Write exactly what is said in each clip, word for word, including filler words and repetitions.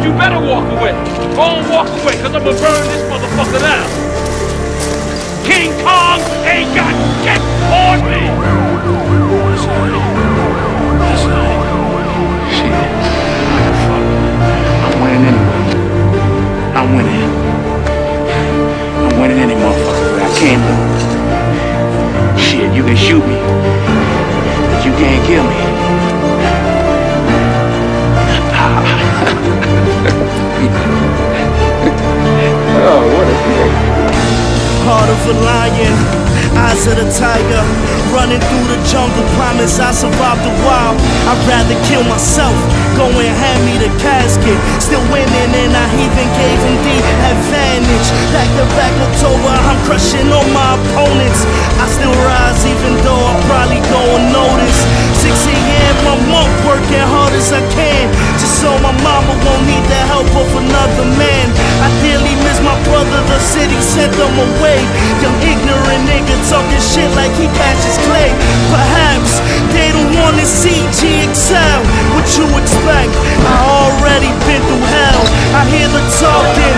But you better walk away. Go and walk away, because I'm going to burn this motherfucker down. King Kong ain't got shit on me. Shit. I'm winning anyway. I'm winning. I'm winning any motherfucker, but I can't lose. Shit, you can shoot me, but you can't kill me. Oh, what a thing. Heart of a lion, eyes of the tiger. Running through the jungle, promise I survived the wild. I'd rather kill myself, go and hand me the casket. Still winning and I even gave him the advantage. Back to back October, I'm crushing all my opponents. I still rise even though I'm probably going unnoticed. six a m, my monk working hard as I can, just so my mama won't need the help of another man. I dearly miss my brother, the city sent them away. Young ignorant nigga talking shit like he catches clay. Perhaps they don't wanna see G excel. What you expect? I already been through hell. I hear the talking,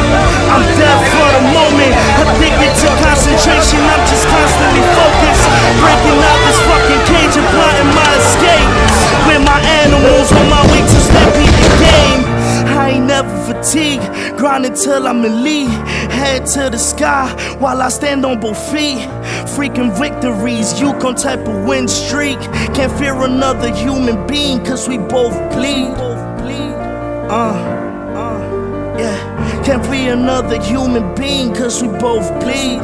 I'm deaf for the moment. Addicted to concentration, I'm just constantly focused. Breaking out this fucking cage and plotting my escape. With my animals on my way to step in the game. I ain't never fatigued, grinding till I'm elite. Head to the sky while I stand on both feet. Freaking victories, you gon' type of win streak. Can't fear another human being, cause we both bleed. Uh, uh, yeah. Can't fear another human being, cause we both bleed.